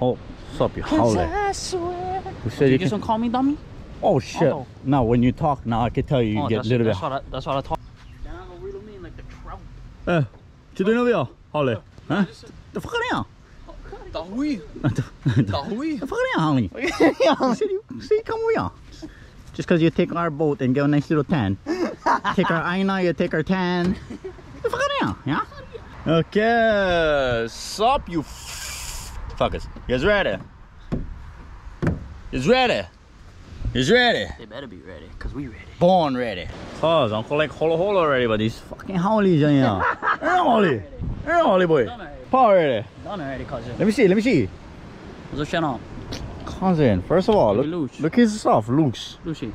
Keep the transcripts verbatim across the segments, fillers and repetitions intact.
Oh, stop your howling. You said you can call me dummy? Oh shit. Oh. No, when you talk now, I can tell you, you oh, get a little that's bit. What I, that's what I talk. Eh, tu donnes rien, Holly. Hein? Tu fais rien. T'as oui. T'as oui. Tu fais rien, Holly. See, come here. Just because you take our boat and get a nice little tan. Take our aina, you take our tan. Tu fais rien, yeah? Okay, sup, you f fuckers. You guys ready? You ready? You ready? They better be ready, because we ready. Born ready. Cause I'm calling holo holo already, but these fucking howlies in here. Hey, Holly. Hey, Holly boy. Power ready. Done already, cousin. Let me see, let me see. What's your channel? Cousin, first of all, look, look his stuff, loose. Lucy.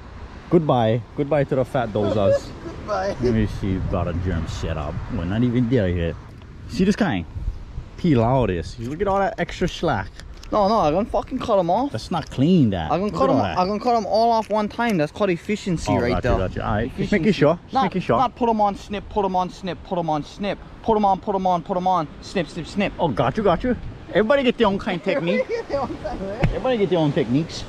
Goodbye. Goodbye to the fat dozers. Goodbye. Let me see, got a germ set up. We're not even there yet. See this guy? Peel all this. Look at all that extra slack. No, no, I'm gonna fucking cut them off. That's not clean, that. I'm gonna cut them. I'm gonna cut them all off one time. That's called efficiency, oh, right gotcha, there. Gotcha. All right, efficiency. Just making sure. Just not, making sure. Not put them on, snip, put them on, snip, put them on, snip, put them on, put them on, put them on, snip, snip, snip. Oh, got you, got you. Everybody get their own kind of technique. Everybody get their own techniques.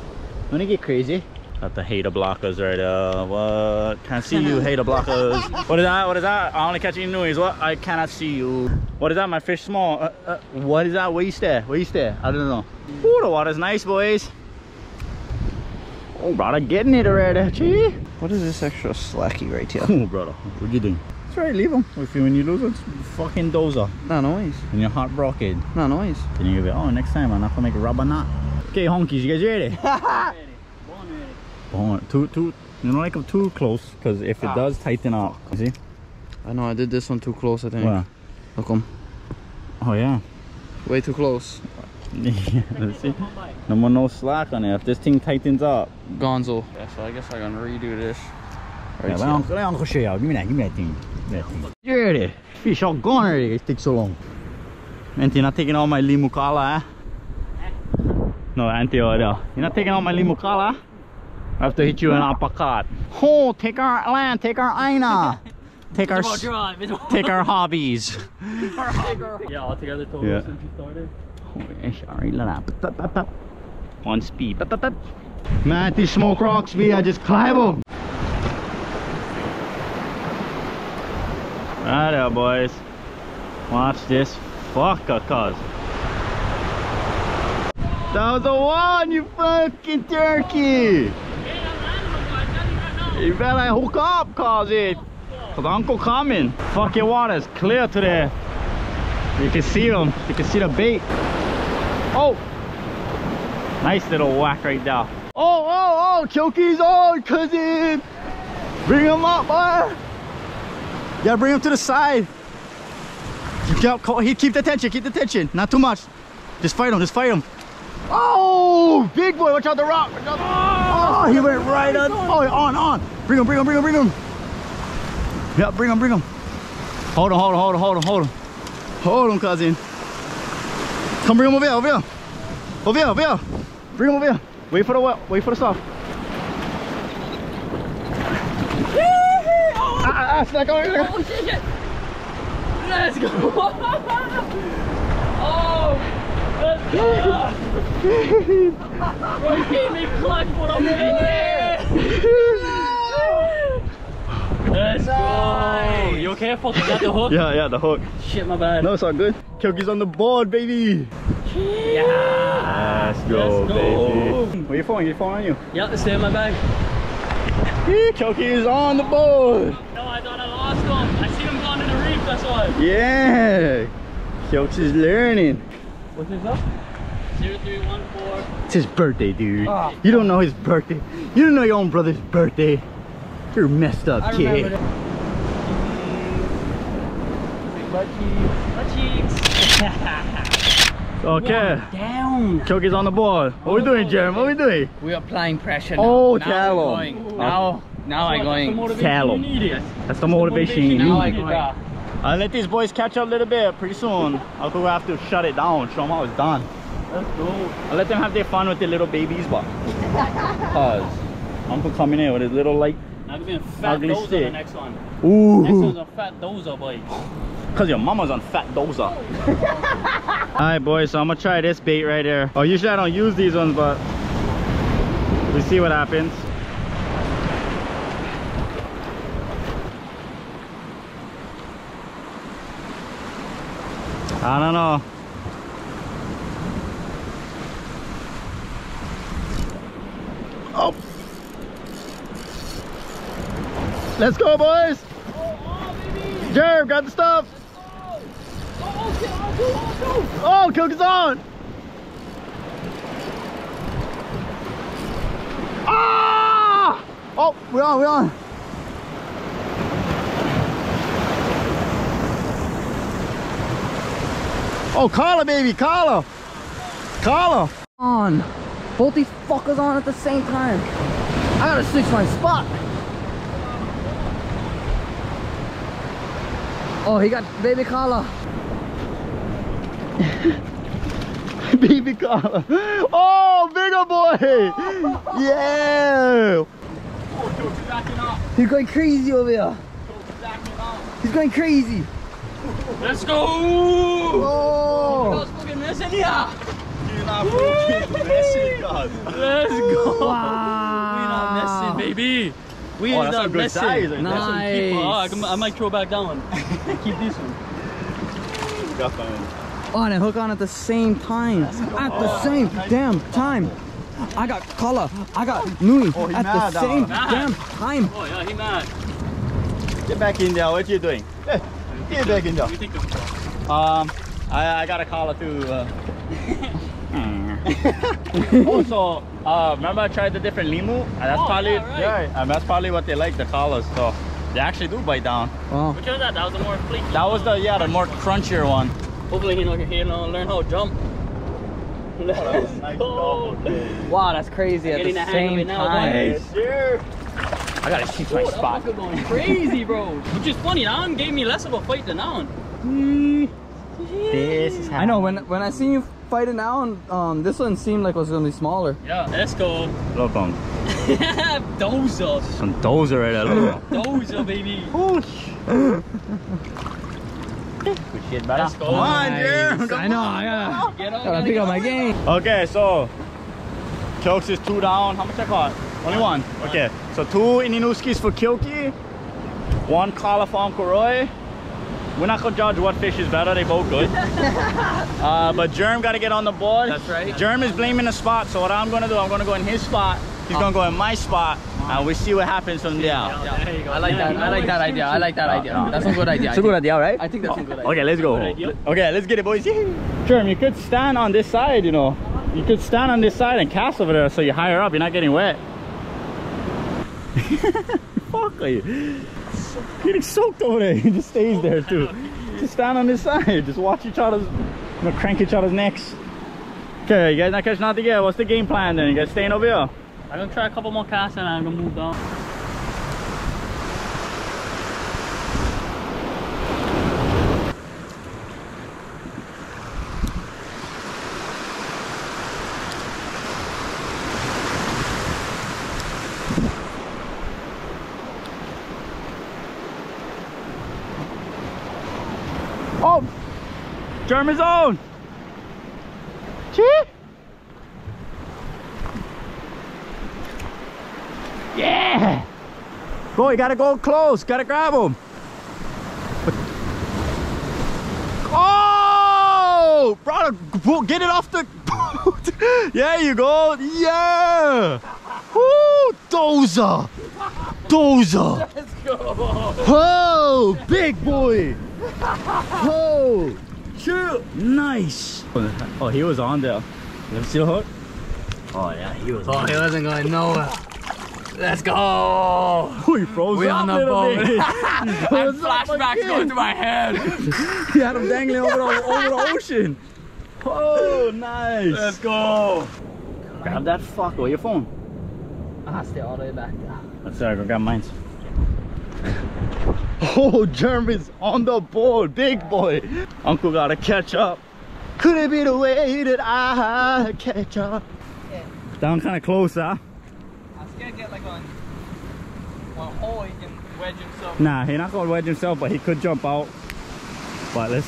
I'm gonna get crazy. Got the hater blockers right there. What? Can't see you, hater blockers. What is that? What is that? I only catch you in noise. What? I cannot see you. What is that? My fish small. Uh, uh, what is that? Where you stare? Where you stare? I don't know. Ooh, the water's nice, boys. Oh, brother, getting it already. Gee. What is this extra slacky right here? Oh, brother, what you doing? That's right, leave them. If you, when you lose it, fucking dozer. No noise. And your heart broken. No noise. Then you give it. Oh, next time I'm not gonna make a rubber knot. Okay, honkies, you guys ready? Born. Too, too, you don't like them too close, because if it ah. does tighten up, you see? I know, I did this one too close, I think. Where? Look them. Oh, yeah. Way too close. Yeah, let's see. No more no slack on it. If this thing tightens up. Gonzo. Yeah, so I guess I can redo this. Right, yeah, let me uncle show you. Give me that, give me that thing. That thing. You ready? Fish all gone already. It takes so long. Auntie, you're not taking all my limu kala, eh? No, Auntie, over there. You're not taking all my limu kala, eh? I have to hit you an uppercut. Oh, take our land, take our aina. Take our take our hobbies. Yeah, all together total yeah. since we started. Oh, on speed. Man, these smoke rocks be I just climb them. Right there, boys. Watch this fucker, cuz. That was a one, you fucking turkey! You better hook up, cause it, cause Uncle coming. Fucking water is clear today. You can see them. You can see the bait. Oh, nice little whack right there. Oh, oh, oh, Choki's on, cousin. Bring him up, boy. You gotta bring him to the side. You can't, keep the tension. Keep the tension. Not too much. Just fight him. Just fight him. Oh, big boy! Watch out the rock! Watch out the rock. Oh, he went right on. Oh, on, on! Bring him, bring him, bring him, bring him! Yeah, bring him, bring him! Hold him, hold him, hold him, hold him, hold him! Hold him, cousin! Come, bring him over here, over here! Over here, over here! Bring him over here! Wait for the well, wait for the stuff! Oh, ah, ah, snack on here! Oh, shit, shit! Let's go! Oh! Let's go! Well, he gave me clutch when I'm in there! Let's go! You okay? Fuck, you got the hook? Yeah, yeah, the hook. Shit, my bad. No, it's all good. Kyoki's on the board, baby! Yeah! Let's go, Let's go. baby! Where you falling? You falling on you? Yep, it's there in my bag. Kyoki's on the board! No, I thought I lost him. I seen him gone in the reef, that's why. Yeah! Kyoki's learning. What's his up? zero three one four. It's his birthday, dude. Oh. You don't know his birthday. You don't know your own brother's birthday. You're messed up, I kid. Butt cheeks. Butt cheeks. Okay. Down. Choki's on the board. What are we doing, Jeremy? What are we doing? We're applying pressure now. Oh, now I'm going. Now, now I'm going. Tell him. That's the motivation you need. Now I'm going. I'll let these boys catch up a little bit pretty soon. I'll go have to shut it down, show them how it's done. Let's go. I'll let them have their fun with their little babies, but. Cause Uncle coming in with his little light. Now I'm gonna fat Ugly dozer shit. the next one. Ooh. Next one's a fat dozer, boy. Cause your mama's on fat dozer. Alright boys, so I'm gonna try this bait right there. Oh, usually I don't use these ones, but we see what happens. I don't know. Oh. Let's go, boys. Oh, oh, baby. Jerv got the stuff. Let's go. Oh, okay. Oh, cook. Oh, cook is on. Ah! Oh, we're on, we're on. Oh, Kala, baby, Kala. Kala. On. Both these fuckers on at the same time. I gotta switch my spot. Oh, he got baby Kala. Baby Kala. Oh, bigger boy. Yeah. He's going crazy over here. He's going crazy. Let's go! Oh! Let's go! Wow. We're not messing, baby! We oh, are not messing! Size, right? Nice! Oh, I, can, I might throw back that one. Keep this one. Got that one. Oh, and I hook on at the same time. At the oh, same damn time. I got Kala. I got Nenue. Oh, at mad, the same mad. damn time. Oh, yeah, he mad. Get back in there. What are you doing? Hey. Get back in there. Um, I, I got a collar too. Uh. Also, uh, remember I tried the different limu? And that's oh, probably yeah, right. yeah, and that's probably what they like, the collars. So they actually do bite down. Oh. Which was that? That was the more flaky. That was the yeah, the more crunchier one. Hopefully he can you know, learn how to jump. Let's go. Wow, that's crazy. I'm at the, the same time. I gotta keep my spot. That fucker going crazy, bro. Which is funny, that one gave me less of a fight than that one. Mm. This is happening. I know, when when I seen you fighting that one, um, this one seemed like it was gonna be smaller. Yeah, let's go. Love bone. Dozer. Some dozer right there, love bone. Dozer, baby. Good shit, brother. Let's go. Come on, dude. I know, I gotta, get up, gotta, gotta pick up my game. Okay, so, Chokes is two down. How much I caught? Only one. Okay. So two Ininuskis for Kyoki, one Kala for Uncle Roy. We're not gonna judge what fish is better, they both good. uh, but Jerm gotta get on the board. That's right. Jerm is blaming the spot, so what I'm gonna do, I'm gonna go in his spot, he's oh. gonna go in my spot, oh. and we see what happens from there. Yeah, there you go. I like that, I like that idea, I like that idea. That's a good idea. It's a good idea, right? I think that's oh. a good idea. Okay, let's go. Okay, let's get it, boys. Jerm, you could stand on this side, you know. You could stand on this side and cast over there so you're higher up, you're not getting wet. Fuck you. Getting soaked over there. He just stays there too. Just stand on this side. Just watch each other's, you know, crank each other's necks. Okay, you guys not catching nothing yet. What's the game plan then? You guys staying over here? I'm gonna try a couple more casts and I'm gonna move down. Oh! Jerm is on! Gee! Yeah! Go, you gotta go close, gotta grab him! Oh! Brother, get it off the boat! Yeah, you go! Yeah! Woo! Dozer! Dozer! Let's go! Oh! Big boy! Oh, shoot! Nice. Oh, he was on there. You see the hook? Oh yeah, he was. Oh, on. He wasn't going nowhere. Let's go! Oh, he froze. We on the boat. And flashbacks going through my head. He had him dangling over, the, over the ocean. Oh, nice. Let's go. Grab that fucker with your phone. Ah, stay all the way back there. That's alright. Go grab mine. Oh, Jerm is on the board, big boy. Uncle gotta catch up. Could it be the way that I catch up? Yeah. Down kind of close, huh? I was gonna get like on. well, or he can wedge himself. Nah, he's not gonna wedge himself, but he could jump out. But let's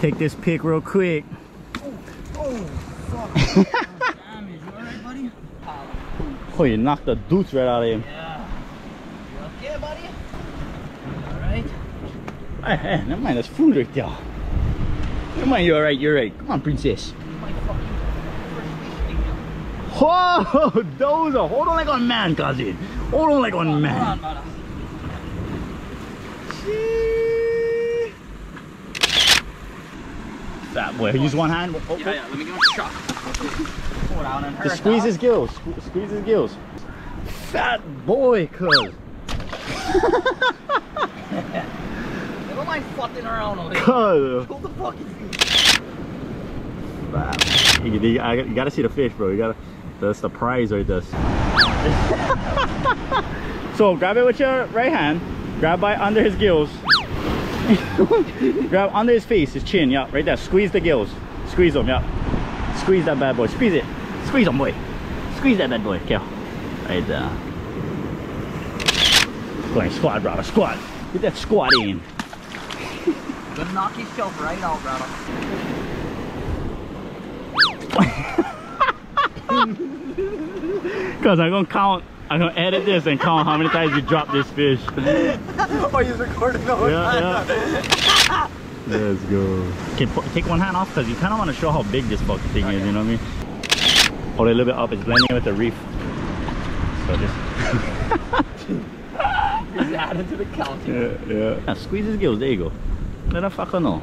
take this pick real quick. Oh, oh, fuck. Damage. You alright, buddy? Oh, you knocked the dudes right out of him. Yeah. You okay, buddy? Alright? Hey, hey, never mind, that's food right there. Never mind, you're alright, you're alright. Come on, princess. Oh, those are, hold on like a man, cousin. Hold on like a man. Hold on, hold on. That boy, use one hand. Oh, yeah, oh. yeah, let me give him a shot. Hold on and hurt. Just squeeze his gills. Sque squeeze his gills. Fat boy, cuz. Never mind fucking around over here. Cuz. Hold the fucking thing. You, you, you gotta see the fish, bro. You gotta. That's the prize right there. So grab it with your right hand. Grab by under his gills. Grab under his face, his chin, yeah, right there. Squeeze the gills. Squeeze them, yeah. Squeeze that bad boy. Squeeze it. Squeeze him, boy. Squeeze that bad boy. Okay. Right there. Go ahead, squat, brother. Squat. Get that squat in. Gonna knock his shelf right out, brother. Cause I'm gonna count. I'm gonna edit this and count how many times you drop this fish. Oh, he's recording the whole yeah, time. Yeah. Let's go. Okay, take one hand off because you kind of want to show how big this bucket thing okay. is, you know what I mean? Hold it a little bit up, it's blending with the reef. So just. Just add it to the count. Yeah, yeah. yeah. Squeeze his gills, there you go. Let that fucker know.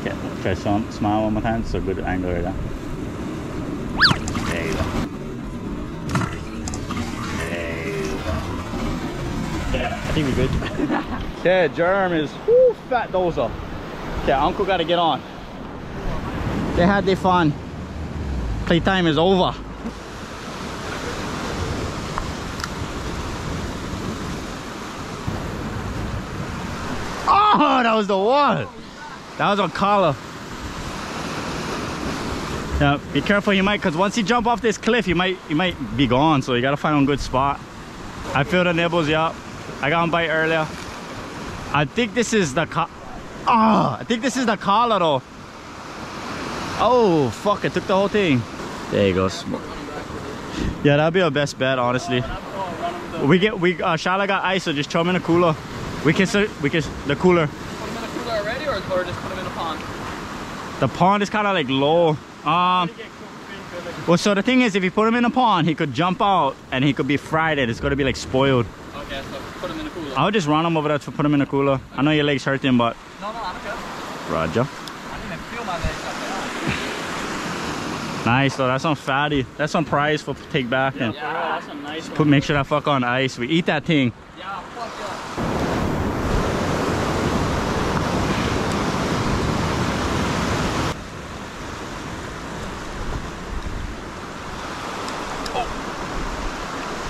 Okay, try some, smile one more time. It's a good angle right now. There you go. Yeah, I think we're good. Yeah, germ is woo, fat dozer. Yeah, uncle gotta get on. They had their fun. Playtime is over. Oh, that was the one. That was on Kala. Now, be careful, you might, because once you jump off this cliff, you might you might be gone, so you gotta find a good spot. I feel the nibbles, yeah. I got a bite earlier. I think this is the Kala. Ah, I think this is the Kala though. Oh, fuck, it took the whole thing. There you go. Yeah, that'd be our best bet, honestly. We get, we, uh, Shala got ice, so just throw them in the cooler. We can, we can, the cooler. Put them in the cooler already, or just put them in the pond? The pond is kind of like low. Um, well, so the thing is, if you put him in a pond, he could jump out and he could be fried and it's going to be like spoiled. Okay, so put him in the cooler. I would just run him over there to put him in the cooler. Okay. I know your leg's hurting, but... No, no, I'm okay. Roger. I didn't even feel my legs up there. Nice, though. That's on fatty. That's on prize for take back. Yeah, and yeah, that's a nice put, one. Make sure that fuck on ice. We eat that thing. Yeah, fuck yeah.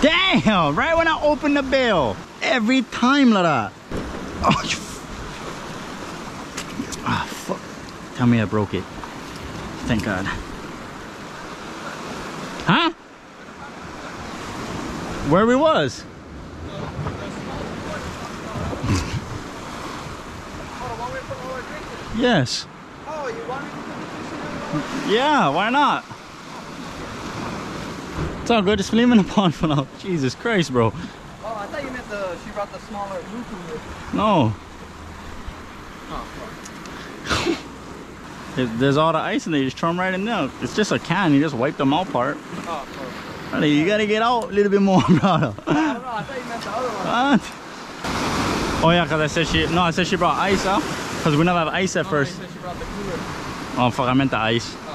Damn! Right when I open the bell, every time like that. Oh, you f ah, fuck! Tell me I broke it. Thank God. Huh? Where we was? Yes. Oh, you want me to put the yeah. Why not? It's all good, just leave him in the pond for now. Jesus Christ, bro. Oh, I thought you meant the, she brought the smaller blue cooler. No. Oh, fuck. There's all the ice in there, you just throw them right in there. It's just a can, you just wipe them out part. Oh, fuck. Brother, you gotta get out a little bit more, brother. I don't know, I thought you meant the other one. What? Oh yeah, cause I said she, no, I said she brought ice, huh? Cause we never have ice at no, first. I said she brought the cooler. Oh fuck, I meant the ice. Oh.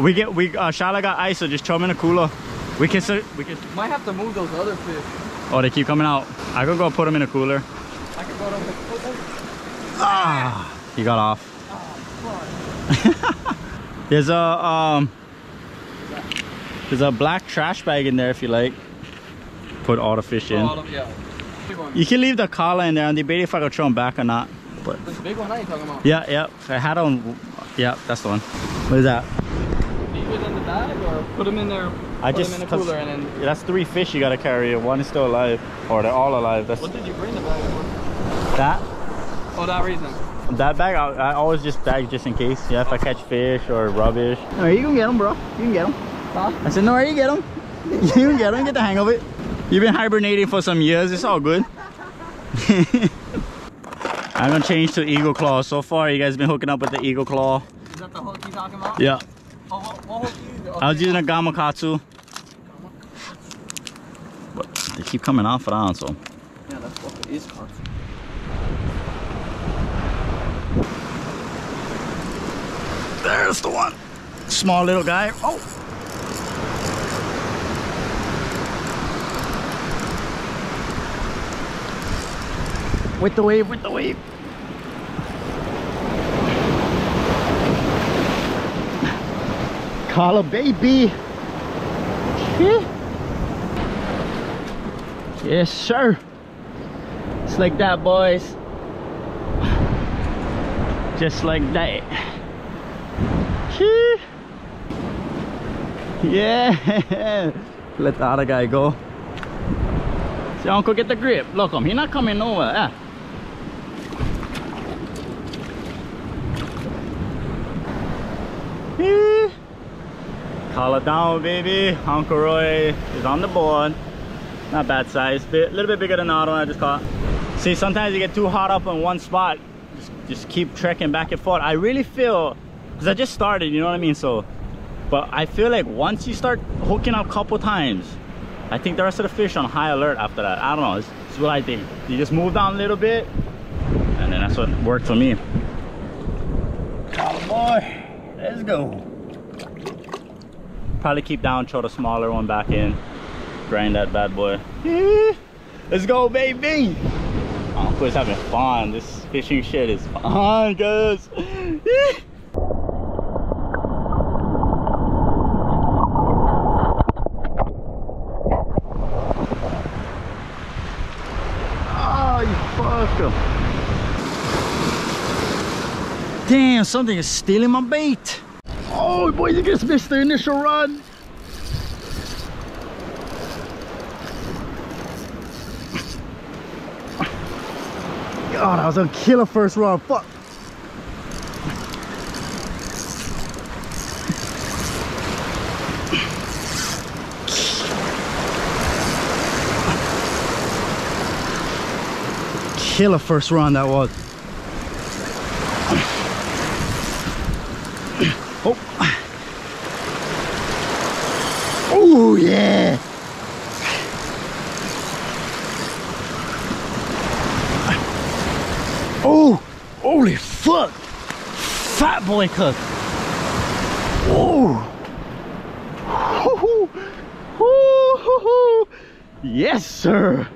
We get, we, uh, Shala got ice, so just throw them in a cooler. We can, we can. Might have to move those other fish. Oh, they keep coming out. I could go put them in a cooler. I could go to the cooler. Ah, he got off. Oh, fuck. There's a, um, there's a black trash bag in there if you like. Put all the fish in. All of, yeah. You can leave the collar in there and debate if I could throw them back or not. But this big one, are you talking about? Yeah, yeah. I had on, yeah, that's the one. What is that? bag or put them in there? I just in a cooler and then... That's three fish you gotta carry. One is still alive, or they're all alive. That's... What did you bring the bag for? That? Oh, that reason. That bag, I, I always just bag just in case. Yeah, if I catch fish or rubbish. No, you can get them, bro. You can get them. Huh? I said, no, you get them. You can get them. Get the hang of it. You've been hibernating for some years. It's all good. I'm gonna change to eagle claw. So far, you guys been hooking up with the eagle claw. Is that the hook you're talking about? Yeah. Oh, what, what hook you used? Okay. I was using a gamakatsu. But they keep coming off and on, so. Yeah, that's what it is called. There's the one. Small little guy. Oh. With the wave, with the wave. Kala baby. Yes, sir. It's like that, boys. Just like that. Yeah. Let the other guy go. See, uncle, get the grip. Look him. He's not coming nowhere. Ah. Kala down, baby. Uncle Roy is on the board. Not bad size. A little bit bigger than the other one I just caught. See, sometimes you get too hot up in one spot. Just, just keep trekking back and forth. I really feel, because I just started, you know what I mean? So, but I feel like once you start hooking up a couple times, I think the rest of the fish on high alert after that. I don't know. It's, it's what I think. You just move down a little bit, and then that's what worked for me. Oh boy, let's go. Probably keep down, throw the smaller one back in, grind that bad boy. Let's go, baby. Uncle's having fun. This fishing shit is fun, guys. Oh, you fucker. Damn, something is stealing my bait. Oh boy, you just missed the initial run. God, I was on killer first run. Fuck. Killer first run that was. Oh. Oh yeah. Oh, holy fuck. Fat boy cook. Oh. Hoo-hoo. Hoo-hoo-hoo. Yes, sir.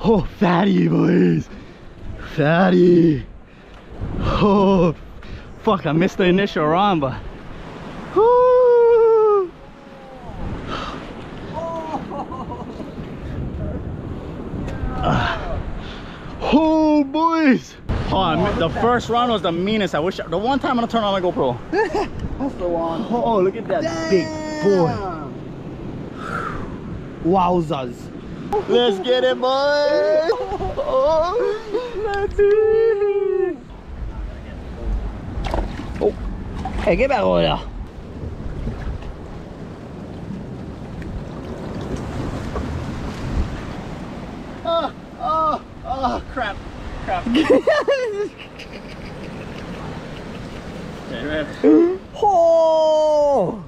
Oh, fatty boys. Fatty. Oh. Fuck, I missed the initial run, but woo. Uh, oh boys! Oh, I, the first run was the meanest. I wish I, the one time I'm gonna turn on my GoPro. That's the one. Oh, look at that. Damn. Big boy. Wowzers. Let's get it, boys. Oh, let's do it. Hey, get back over there. Oh, oh, oh, crap. Crap. Oh!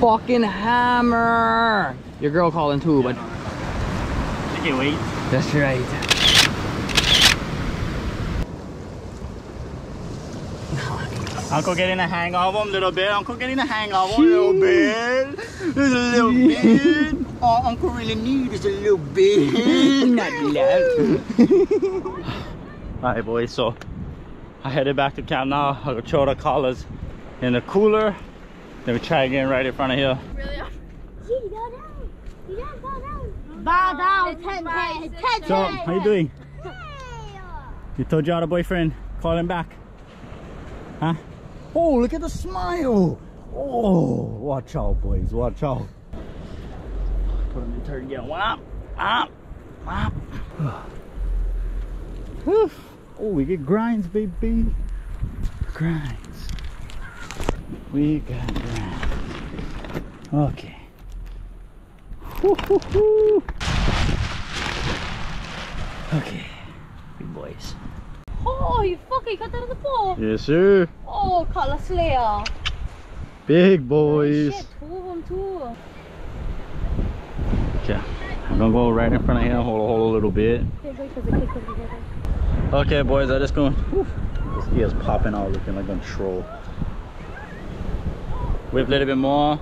Fucking hammer. Your girl calling too, but. I can't wait. That's right. Uncle getting a hang of him a little bit. Uncle getting a hang of him a little bit. Just a little bit. All Uncle really needs is a little bit. Not loud. Alright boys, so I headed back to camp now. I got throw the collars in the cooler. Then we try again right in front of here. Really? Gee, you go down. You don't go down. Bow down. Ten, ten, ten. So, how you doing? You told your other boyfriend, call him back. Huh? Oh, look at the smile. Oh, watch out, boys, watch out. Put him in turn again. Wop, wop, wop. Oh, we get grinds, baby. Grinds. We got grinds. Okay. Woo, woo, woo. Okay, big boys. Oh, you fucking got out of the pool. Yes, sir. Oh, Kala Slayer. Big boys. Oh, shit. Two of them, too. Okay, I'm gonna go right in front of him, hold a hole a little bit. Okay, boys, I just going. This gear is popping out, looking like a troll. Whip a little bit more,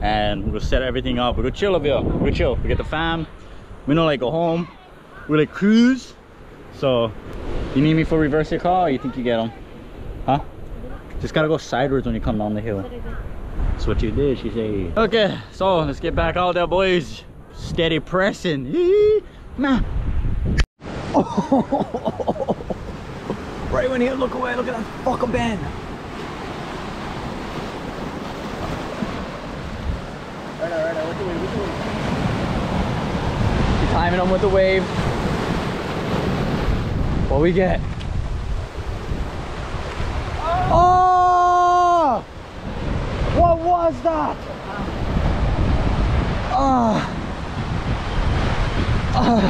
and we'll set everything up. We'll chill over here. We'll chill. We get the fam. We don't like go home. We like cruise. So, you need me for reverse your car, or you think you get them? Huh? Just gotta go sideways when you come down the hill. That's what you did, she said. Okay, so let's get back out there, boys. Steady pressing. Eee, nah. Oh, right when here, look away, look at that fucker bend. Right now, right now, with the wave, with the wave. You're timing them with the wave. What we get? Oh! What was that? Ah! Uh, uh,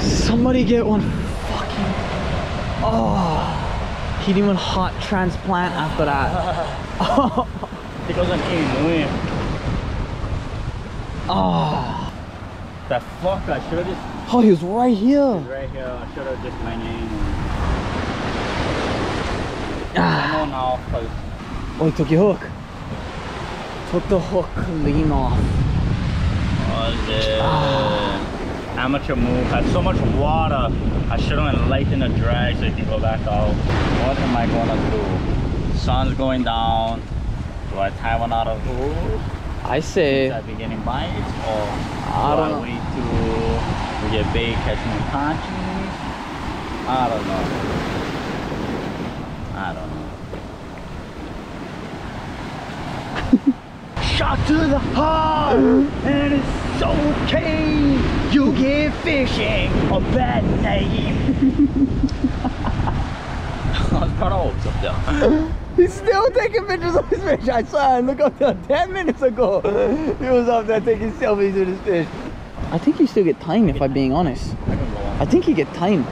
somebody get one fucking. Oh! He didn't even heart transplant after that. It goes on Nenue. Ah! That fuck! I should have just. Oh, he was right here. He was right here. I should have just my name. Ah! I know now, cause. Oh, he took your hook. Put the hook clean off. Oh, yeah. Ah. Amateur move. Had so much water. I should have lightened the drag so you can go back out. What am I gonna do? Sun's going down. Do I tie one out of hook? I say. Is that beginning bites or I don't do I wait till we get bait, catch more conchies? I don't know. I don't know. Shot to the heart, and it's okay. You give fishing a bad name. I was proud of him. He's still taking pictures of his fish. I saw him look up there ten minutes ago. He was up there taking selfies with his fish. I think you still get time, if I'm being honest. I can go on. I think you get time.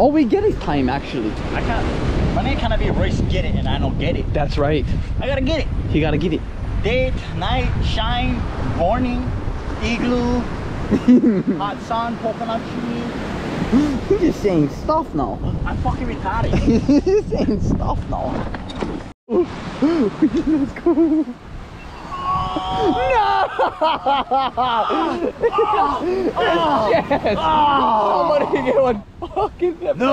All we get is time, actually. I can't. My name can't be Royce Get It, and I don't get it. That's right. I gotta get it. You gotta get it. Date, night, shine, morning, igloo, hot sun, coconut tree. You're just saying stuff now. I'm fucking retarded. You're just saying stuff now. Let's go. No! Yes! Somebody get one fucking that no!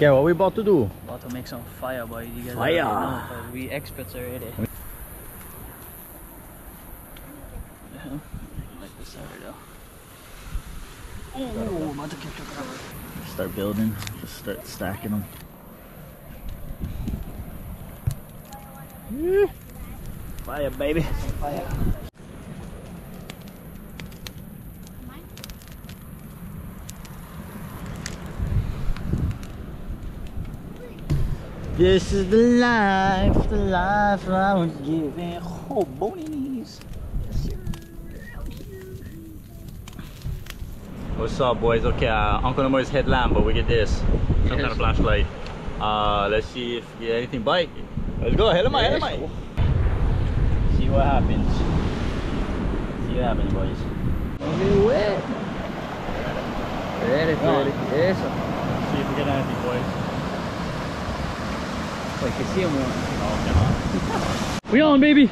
Okay, what are we about to do? About to make some fire, boy. You guys fire! Know, but we experts already. Yeah. Like this already though. Oh, about to catch a grabber. Start building. Just start stacking them. Yeah. Fire, baby. Fire. This is the life, the life I was given. Oh, bonies. What's up, boys? Okay, uh, Uncle Nemo's headlamp, but we get this. Some yes. kind of flashlight. Uh, let's see if we get anything bite. Let's go, hell am I, hell am I. See what happens. See what happens, boys. Wet. Ready, ready. Yes. See if we get anything, boys. Like you see him one. Oh, come on. We on, baby.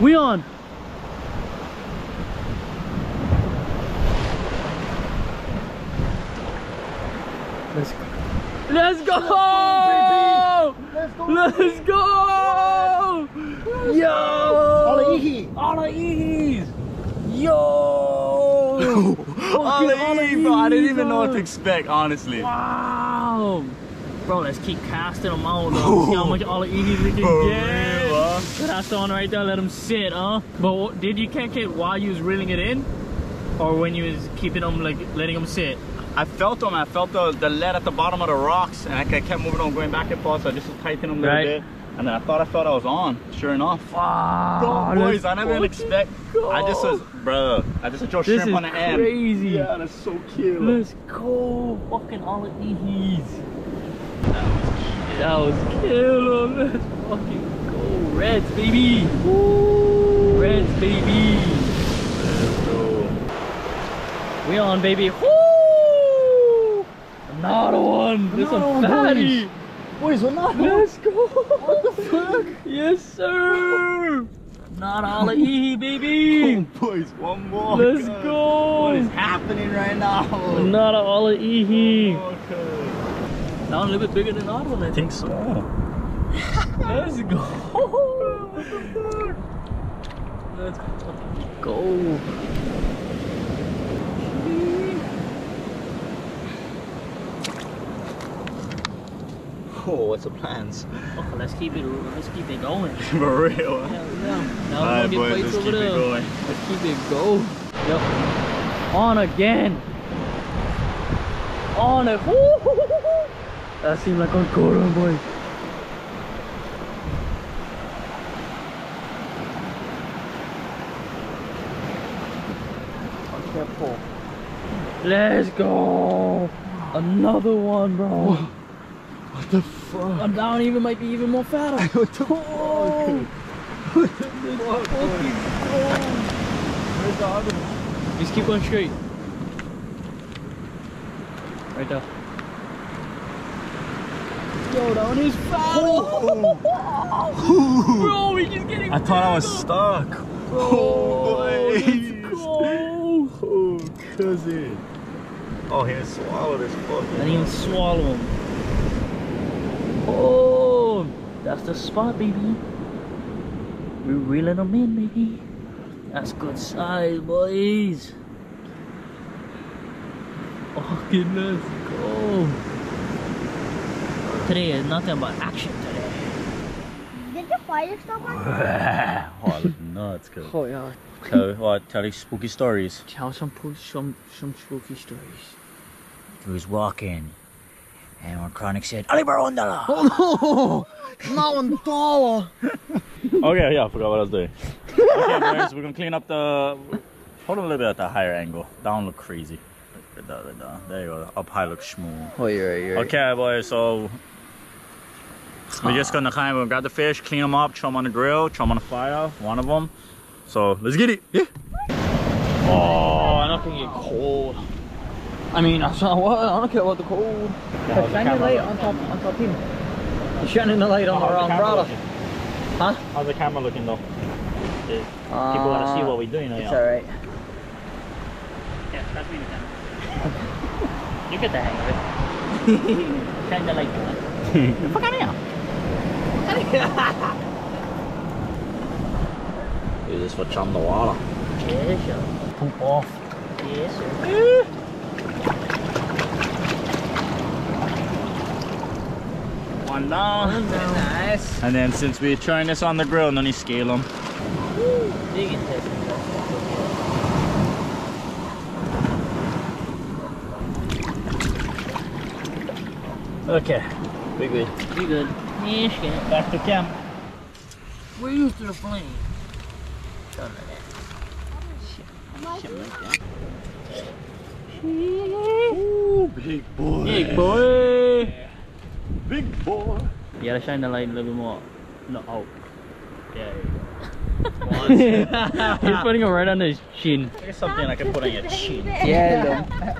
We on. Let's go. Let's go. Let's go. Let's go. Let's go. Yo. Alaihis. Alaihis. Yo. Oh, oh, bro, I didn't even know what to expect, honestly. Wow. Bro, let's keep casting them out, though. See how much alaihis we can get. Huh? That's the one right there, let them sit, huh? But did you catch it while you was reeling it in? Or when you was keeping them, like, letting them sit? I felt them, I felt the, the lead at the bottom of the rocks, and I kept moving them, going back and forth, so I just tightened them a little bit. And then I thought I felt I was on. Sure enough. Wow. Bro, boys, I never expect. Go. I just was, bro. I just threw shrimp on the crazy. End. Crazy. Yeah, that's so cute. Let's go. Fucking alaihis. That was killer. Let's fucking go. Reds, baby. Woo. Reds, baby. Let's go. We on, baby. Woo. Another one. Another this one fatty. Boys, we're not. Let's go. What the fuck? Yes, sir. Not alaihi, baby. Oh, boys, one more. Let's God. Go. What is happening right now? Not alaihi. Oh, okay. Now a little bit bigger than that one, I think so. Let's go. What the fuck? Let's go. Oh, what's the plans? Oh, let's keep it. Let's keep it going. For real. Yeah, yeah. Now all right, boys. Let's keep it going. Let's keep it going. Yep. On again. On it. That seemed like a good one, boy. Careful. Let's go. Another one, bro. What the fuck? I'm down even might be even more fatter. What the oh. fuck? What the fuck? Where's the other one? Just keep going straight. Right there. Yo, that one is fat. Oh. Bro, we just getting I thought I was stuck. Bro, oh, let's go. Oh, cousin. Oh, he didn't swallow this fucking. I didn't even swallow him. Oh, that's the spot, baby. We're reeling them in, baby. That's good size, boys. Okay, let's go. Today is nothing but action today. Did the fire stop on? Oh, look nuts, girl. Oh, yeah. Tell what? Tell these spooky stories. Tell some some some spooky stories. He was walking. And when Chronic said, "Alibarundala!" Oh no! Not one dollar! Okay, yeah, I forgot what I was doing. Okay, guys, we're gonna clean up the. Hold on a little bit at the higher angle. Down look crazy. There you go. Up high look smooth. Oh, you're right, you're right. Okay, boys, so. We're just gonna kind of grab the fish, clean them up, throw them on the grill, throw them on the fire, one of them. So, let's get it! Yeah! Oh, I'm not gonna get cold. I mean, I don't care about the cold. Yeah, shining the light on top, on top him. You're shining the light on oh, the wrong brother. Huh? How's the camera looking though? Uh, People want to see what we're doing now. It's alright. Yeah, that's me the camera. You get the hang of it. Shine the light on. Fuck out of here. Use this for chum the water. Yeah, sure. Poop off. Yes, sir. Yeah. One down. One down. Nice. And then since we're trying this on the grill, then you scale them. Okay, we good. We good. Back to camp. We're used to the flame. Shut like that. Ooh, big boy. Big boy. Big boy. You gotta shine the light a little bit more. No, out. Yeah, there you go. He's putting it right on his chin. There's something I can put on your chin. Yeah, no.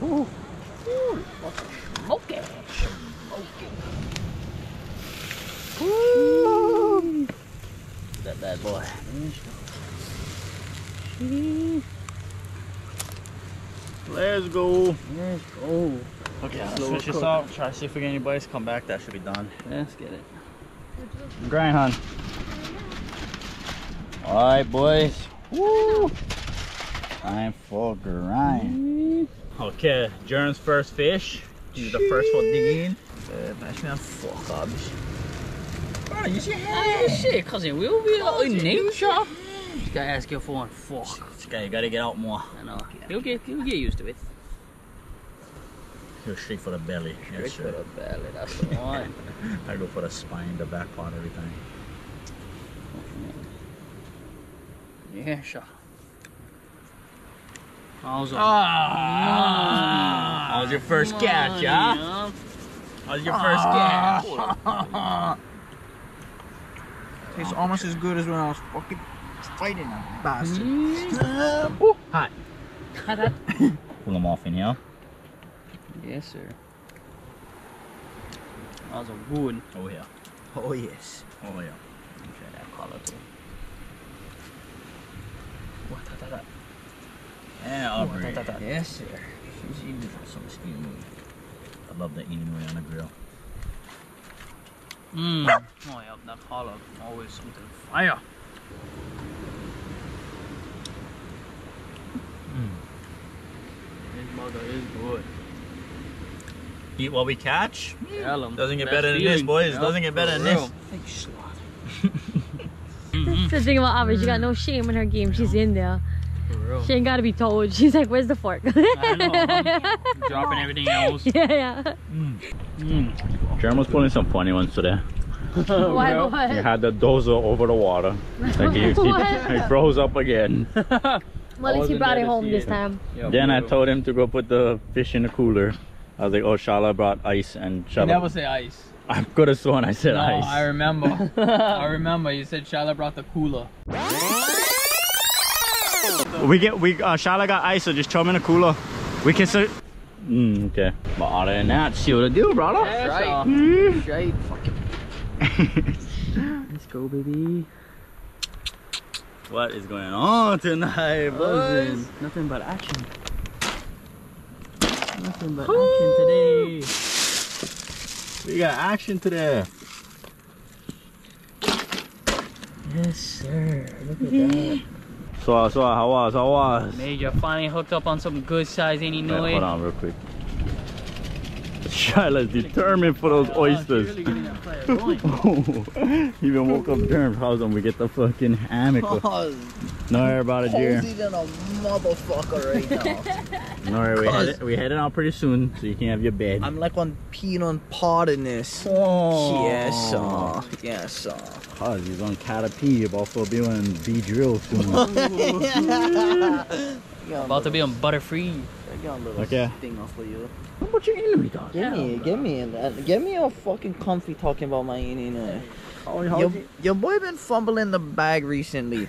Ooh. Ooh, what's smoking? Smoking. Ooh. That bad boy. Let's go. Let's go. Okay, let's switch this out. Try to see if we get any bites. Come back. That should be done. Let's get it. Grind, hon. All right, boys. Woo! Time for grind. Okay, Jern's first fish. He's the first one digging. Bro, you should have shit, cousin. We'll be out in nature. This guy asked you for one. Fuck. This guy, you gotta get out more. I know. He'll get, he'll get used to it. He'll shake for the belly. Shake for the belly. That's the one. I go for the spine, the back part, everything. Yeah, sure. How's, ah, how's your first money, catch, huh? Yeah. How's your first ah. catch? Tastes almost as good as when I was fucking fighting that bastard. Mm. Hot. Hot, hot. Pull them off in here. Yes, sir. That was a good. Oh, yeah. Oh, yes. Oh, yeah. Let me try that color too. What? That, that, that. Yeah, Aubrey. Ooh, that, that, that. Yes, sir. She's eating some steam. I love the eating way on the grill. Mmm. Oh, yeah. That color. Always something fire. Mmm. His mother is good. Eat what we catch. Mm. Doesn't get Best better than eating. This, boys. Yep. Doesn't get better than this. That's the thing about Aubrey. She got no shame in her game. She's in there. For real. She ain't gotta be told. She's like, "Where's the fork?" I know. Dropping everything else. Yeah, yeah. Mm. Mm. Jeremy was pulling some funny ones today. Why? Well, what? He had the dozer over the water. Like he, he, he froze up again. Well, at least he brought it home this time. Yeah, then I told him to go put the fish in the cooler. I was like, oh, Shala brought ice and Shala. You never say ice. I could have sworn I said no, ice. No, I remember. I remember. You said Shala brought the cooler. We get, we, uh, Shala got ice, so just throw him in the cooler. We can so. Mm, okay. But other than that, see what I do, brother. That's right. Mm. That's right. Fucking. Let's go, baby. What is going on tonight, boys? Nothing but action. Nothing but action today. We got action today. Yes, sir. Look at that. So, so, how was, how was? Major finally hooked up on some good size Nenue. Wait, hold on real quick. Shyla's determined for those oysters. Oh, even woke up germs. How's them? We get the fucking hammock. No worry about it, dear. He's eating a motherfucker right now. No worry, we head, we're heading out pretty soon, so you can have your bed. I'm like on peanut pot in this. Oh. Yes, sir. Yes, sir. Cause he's on Caterpie, about to be on B drill soon. About to be on Butterfree. I got a little okay. thing off of you. How about your enemy, dog? Give me, yeah, give me, uh, give me a fucking comfy talking about my enemy. Oh, your, your boy been fumbling the bag recently.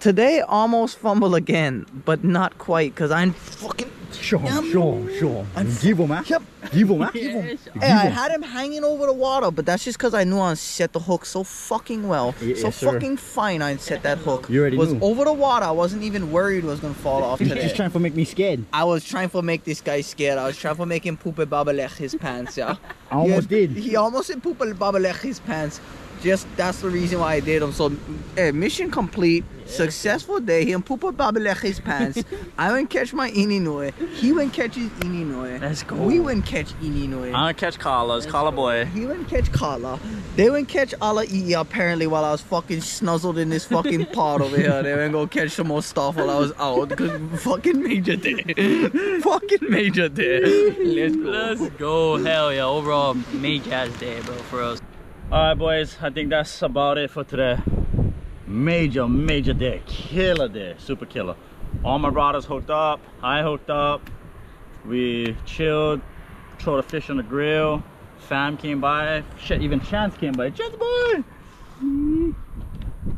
Today almost fumbled again, but not quite, cause I'm fucking. Sure, um, sure, sure. I'm give him, man. Yep. Give him, man. Yeah, give him. Sure. Hey, I had him hanging over the water, but that's just cause I knew I set the hook so fucking well, yeah, so yeah, fucking fine. I set that hook. You already was knew. Over the water. I wasn't even worried it was gonna fall off. Today. Just trying to make me scared. I was trying to make this guy scared. I was trying to make him poop a babalech his pants. Yeah. I almost had, did. He almost did poop a babalech his pants. Just that's the reason why I did them. So, hey, mission complete. Yeah. Successful day. He unpooped Babalechi's pants. I went catch my Nenue. He went catch his Nenue. Let's go. We went catch Nenue. I went catch Kala's. Kala boy. He went catch Kala. They went catch alaihis apparently while I was fucking snuzzled in this fucking pot over here. They went go catch some more stuff while I was out. Because fucking major day. Fucking major day. Let's go. Let's go. Hell yeah. Overall, major ass day, bro, for us. Alright boys, I think that's about it for today. Major, major day. Killer day. Super killer. All my brothers hooked up. I hooked up. We chilled. Throw the fish on the grill. Fam came by. Shit, even Chance came by. Chance boy!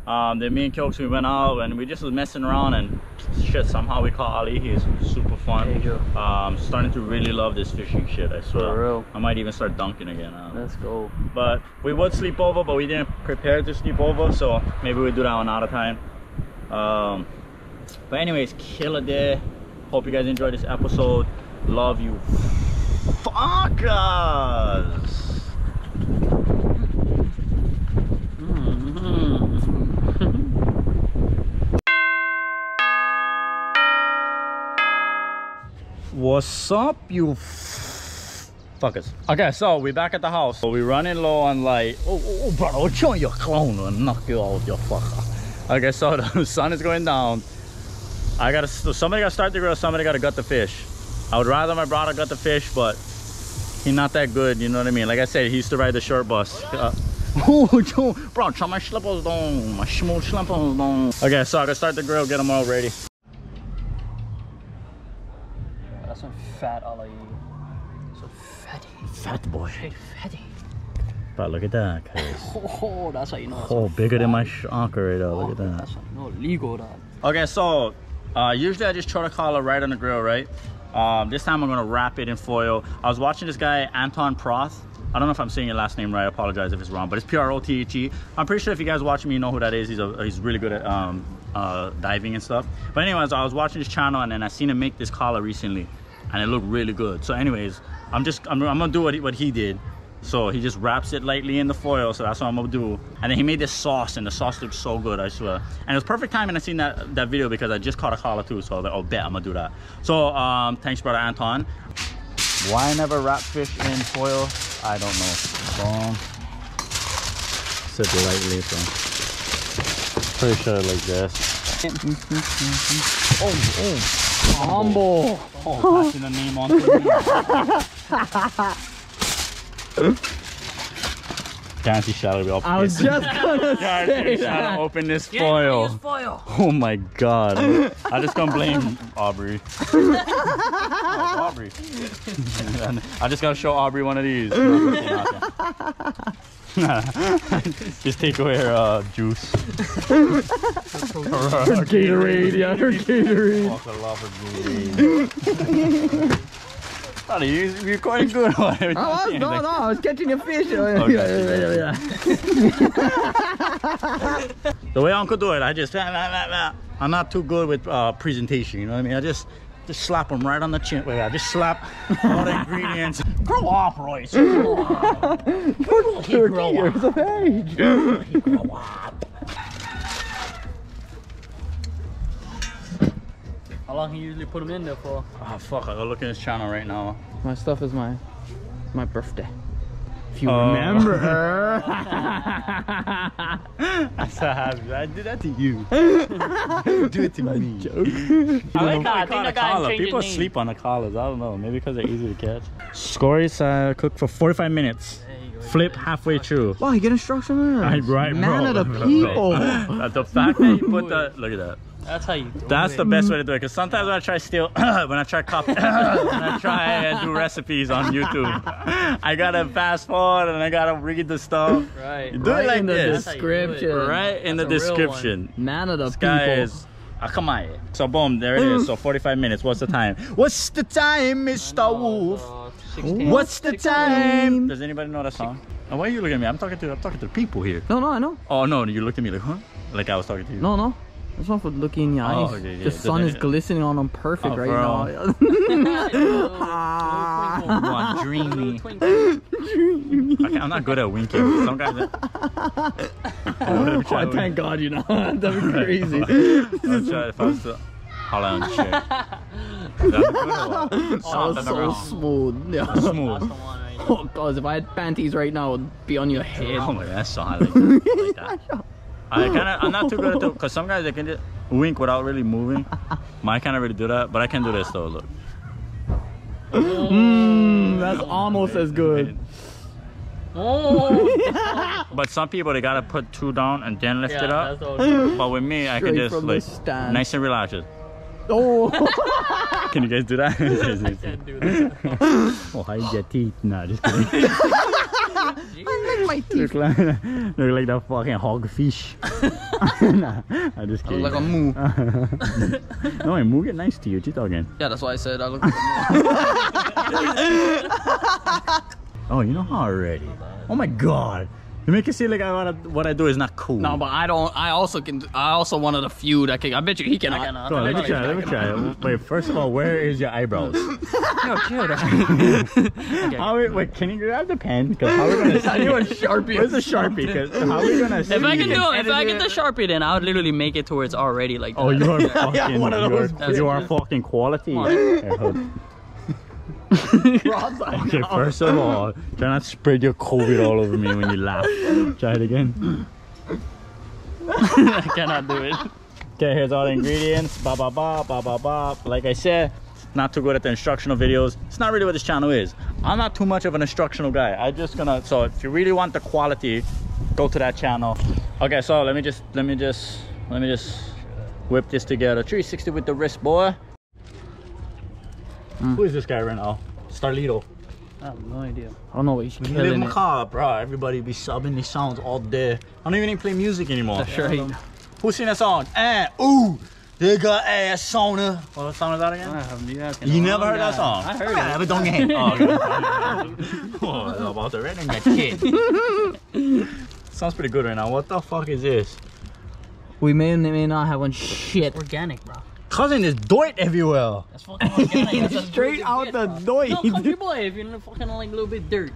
Um, then me and Kyoks, we went out and we just was messing around and shit, somehow we caught alaihis. He's super fun. Major. Um, starting to really love this fishing shit, I swear. For real. I might even start dunking again. Let's go. But we would sleep over, but we didn't prepare to sleep over, so maybe we'll do that one out of time. Um, but anyways, killer day. Hope you guys enjoyed this episode. Love you. Motherfuckers! What's up, you f fuckers? Okay, so we're back at the house. So we're running low on light. Oh, oh, oh brother, I'll show you a clown and knock you out, you fucker. Okay, so the sun is going down. I gotta, so somebody gotta start the grill, somebody gotta gut the fish. I would rather my brother gut the fish, but he's not that good, you know what I mean? Like I said, he used to ride the short bus. Uh, oh, Joe, bro, try my schleppers down, my schmo schleppers down. Okay, so I gotta start the grill, get them all ready. That's some fat alaihis. So fatty. Fat boy. Hey, fatty. But look at that, oh, that's how you know. Oh, bigger fatty. Than my shocker right now. Oh, look at that. That's how you know. Legal, that. Okay, so uh, usually I just throw the Kala right on the grill, right? Um, this time I'm gonna wrap it in foil. I was watching this guy, Anton Prothe. I don't know if I'm saying your last name right. I apologize if it's wrong, but it's P R O T H E. I'm pretty sure if you guys watch me, you know who that is. He's a, he's really good at um, uh, diving and stuff. But anyways, I was watching his channel and then I seen him make this Kala recently, and it looked really good. So anyways, I'm just I'm, I'm gonna do what he, what he did. So he just wraps it lightly in the foil. So that's what I'm gonna do. And then he made this sauce, and the sauce looked so good, I swear. And it was perfect timing. I seen that that video because I just caught a Kala too. So I was like, oh, bet I'm gonna do that. So um, thanks, brother Anton. Why I never wrap fish in foil, I don't know. Boom. Sit lightly, so pretty sure like this. Oh, oh, combo. Oh, passing the name on. The Guarantee Shadow will be all pissed. I was just gonna say Shadow open this foil. foil. Oh my god. I just gonna blame Aubrey. Oh, Aubrey. I just gotta show Aubrey one of these. Just take away her uh, juice. Her Gatorade, yeah, her Gatorade. Brother, you, you're quite good. I was, no, no, like... I was catching a fish. The way Uncle do it, I just, I'm not too good with uh, presentation, you know what I mean? I just, just slap them right on the chin. Wait, I just slap all the ingredients. Grow up, Royce. Grow up. You're thirty years of age. Grow up. How long can you usually put them in there for? Oh fuck, I gotta look at his channel right now. My stuff is my my birthday. If you uh, remember. That's so happy. I did that to you. Do it to me. Joke. I like that. I think the guy people sleep on the collars. I don't know. Maybe because they're easy to catch. Scories uh, cook for forty-five minutes. Flip halfway through. Wow, you get instruction on that. Right, bro. Man of the people. The fact that you put the... Look at that. That's how you do it. That's the best way to do it. Because sometimes when I try steal, when I try copy, when I try and do recipes on YouTube, I gotta fast forward and I gotta read the stuff. Right. Do right it like in the this. Description. Right in that's the description. Man of the this people. Is, uh, come on. So boom, there it is. So forty-five minutes. What's the time? What's the time, Mister Wolf? sixteen. What's the sixteen. Time? Does anybody know that song? Oh, why are you looking at me? I'm talking to I'm talking to people here. No, no, I know. Oh no, you looked at me like huh? Like I was talking to you. No, no. That's one for looking in your eyes. Oh, okay, yeah. The sun is glistening on them perfect oh, right now. Ah, dreamy. Okay, I'm not good at winking. Some guys. Are... oh, thank wink. God you know. That'd be crazy. I'll try if I was to holler and shit. That was so, so smooth. Yeah. Smooth. Right oh god, if I had panties right now, it would be on your head. Oh my, that's so high like that. Like that. I kind of, I'm not too good at it because some guys they can just wink without really moving. I can't really do that, but I can do this though. Look, mm, that's almost as good. Oh. But some people they gotta put two down and then lift yeah, it up. But with me, straight I can just like nice and relax. Oh, can you guys do that? I can't do that. Oh, hide your teeth. Nah, just kidding. I like my teeth. Look like, look like that fucking hog fish. Nah, I just kidding. I look like a moo. No, a moo get nice to you. What you talking? Yeah, that's why I said I look like a moo. Oh, you know how already. Oh my god. You make it seem like I wanna, what I do is not cool. No, but I don't. I also can. I also wanted a feud. I can. I bet you he cannot. Cannot. Go on, let me try. Let me try. Wait. First of all, where is your eyebrows? No, chill. Okay. How we, wait, can you grab the pen? Because how are we gonna see? I need a Sharpie. Where's the Sharpie? Because how are we gonna see? If I can do, if I get the Sharpie, then I would literally make it to where it's already like. That. Oh, you are fucking. Yeah, one of those. You are, you are fucking quality. Okay, first of all, try not to spread your COVID all over me when you laugh. Try it again. I cannot do it. Okay, here's all the ingredients. Ba ba ba ba ba ba. Like I said, not too good at the instructional videos. It's not really what this channel is. I'm not too much of an instructional guy. I just gonna. So if you really want the quality, go to that channel. Okay, so let me just let me just let me just whip this together. three sixty with the wrist, boy. Mm. Who is this guy right now? Starlito. I have no idea. I don't know what he's killing. Live macabre, bro. Everybody be subbing these sounds all day. I don't even, even play music anymore. That's right. Um, who sing that song? Eh, ooh, they got ass sauna. What song is that again? I have you asked, you never heard that, that song? I heard it. I have a don't game. Oh, about the red and that kid. Sounds pretty good right now. What the fuck is this? We may or may not have one shit. Organic, bro. Cousin is doit everywhere. That's fucking organic. That's straight out the doit. No, country boy, if you're fucking like a little bit dirt.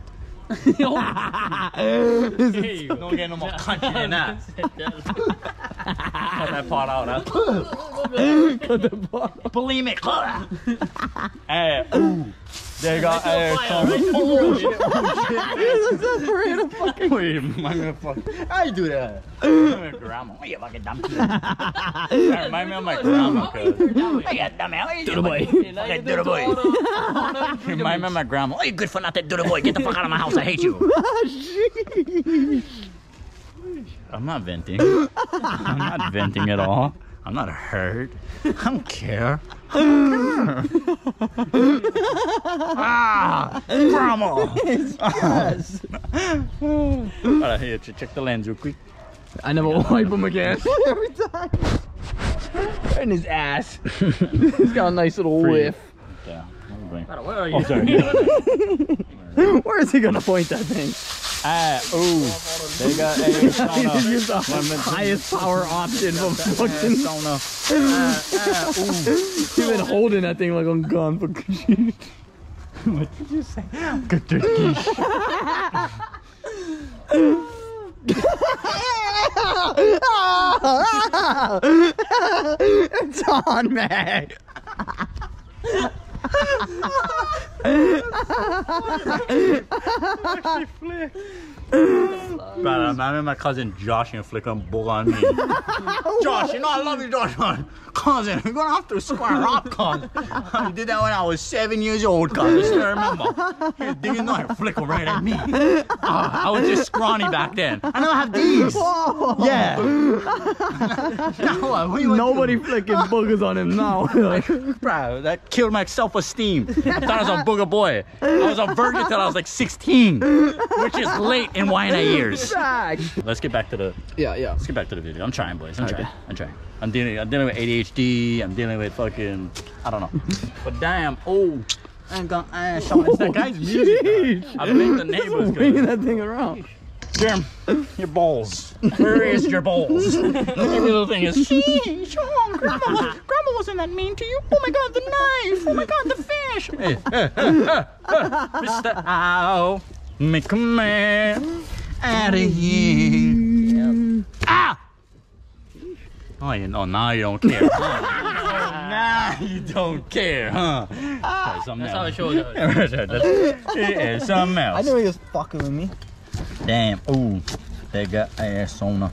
Hey, don't get no more country than that. Cut that part out, huh? Cut that part out. Polemic. Hey, ooh. They got air. Oh, shit. Wait, I'm gonna fuck. I do that. I'm your grandma. What are you fucking dumb? That reminds me of my grandma. I got dumb. Doodle boy. That doodle boy. Remind me of my grandma. Oh, you good for nothing, doodle boy. Get the fuck out of my house. I hate you. I'm not venting. I'm not venting at all. I'm not hurt. I don't care. I don't care. Ah, grandma. Yes. Alright, here, check the lens real quick. I never wipe him again. Every time. In his ass. He's got a nice little Free. whiff. Yeah. Where are you? Oh, sorry. Where is he gonna point that thing? Ah, ooh, they got a sauna. Highest power option from fucking sauna. Ah, ah, ooh. He's been holding that thing like I'm gone for good. What did you say? Good turkey. It's on me. Actually, Flick. Brother, I'm having my cousin Josh and Flick on bull on me. Josh, you know I love you, Josh. Cousin, you're gonna have to square up, cousin. You did that when I was seven years old, cousin. I still remember. You didn't know I Flick right at me. Uh, I was just scrawny back then. I never have these. Whoa. Yeah. Now, what nobody flicking boogers on him now. Bro, that killed my self-esteem. I thought I was a booger boy. I was a virgin until I was like sixteen, which is late in Waianae years. Let's get back to the yeah yeah. Let's get back to the video. I'm trying, boys. I'm okay. trying. I'm trying. I'm dealing. I'm dealing with A D H D. I'm dealing with fucking. I don't know. But damn. Oh. I ain't gonna ass on that guy's music. Bro. I blame the neighbors. Bringing that thing around. Jerm, your balls. Where is your balls? Every little thing is. Sheesh, oh, grandma, was, grandma wasn't that mean to you. Oh my god, the knife. Oh my god, the fish. Hey, hey, hey, hey, hey. Mister Ow, make a man out of here. Yep. Ah! Oh, you know, now you don't care. Now you don't care, huh? Ah, that's else. How the show goes. It is something else. I knew he was fucking with me. Damn, ooh, they got ass sauna.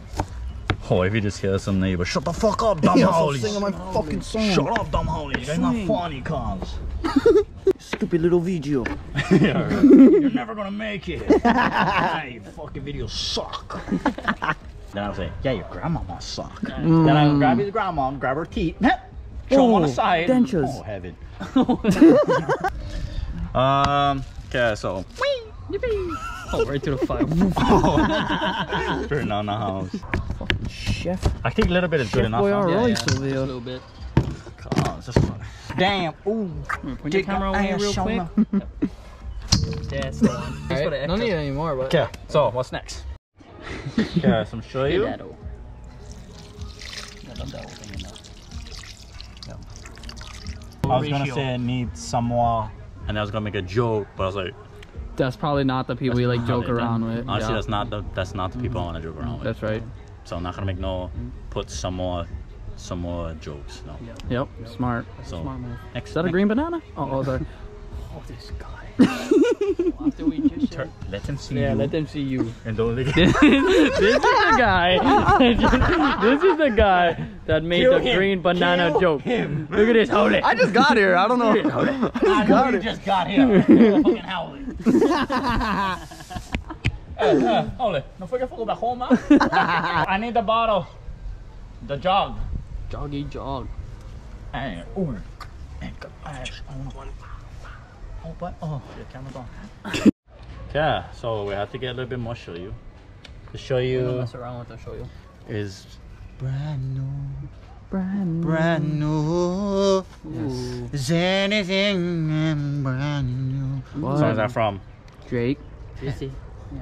Oh, if you just hear some neighbor, shut the fuck up, dumb yeah, holies. I'm singing my fucking song. Shut up, dumb holies. They're not funny, cons. Stupid little video. Yeah, right. You're never gonna make it. Yeah, your fucking videos suck. Then I'll say, yeah, your grandma must suck. Mm. Then I'll grab his grandma and grab her teeth. Show them on the side. Dentures. Oh, heaven. um, okay, so. Whee! Yippee! Oh, right to the fire. Oh. Turn on the house. Fucking chef. I think a little bit is chef good enough. Boy, huh? Yeah, yeah. A little bit. Come on, just fun. Damn. Ooh. Put your camera on here real quick. That's all. Right. Don't need it anymore. But... Okay. So what's next? Okay, some shoyu. Skedaddle. Yep. I was gonna say it needs Samoa, and I was gonna make a joke, but I was like, that's probably not the people we like joke around done. with. Honestly, yeah. that's not the that's not the people mm-hmm. I want to joke around with. That's right. So I'm not gonna make no put Samoa, Samoa jokes. No. Yep. yep. yep. Smart. That's so smart move. Next, is that a green banana? Oh, oh sorry. Oh, this guy. After we just Tur let them see yeah, you. Yeah, let them see you. And don't lick this, this is the guy. This is the guy that made Kill the him. green banana Kill joke. Him. Look at this, hold it. I just got here. I don't know. Hold it. I just I got it. just got here. Fucking howling. Hold it. No forget for the home. I need the bottle. The jog. Joggy jog. And over. And go. Oh, but oh, the camera's on. Yeah, so we have to get a little bit more shoyu. The shoyu. Don't mess around with the shoyu. Is brand new, brand new, brand new. Yes. Is anything brand new? What song is that from? Drake. Jesse. Yeah,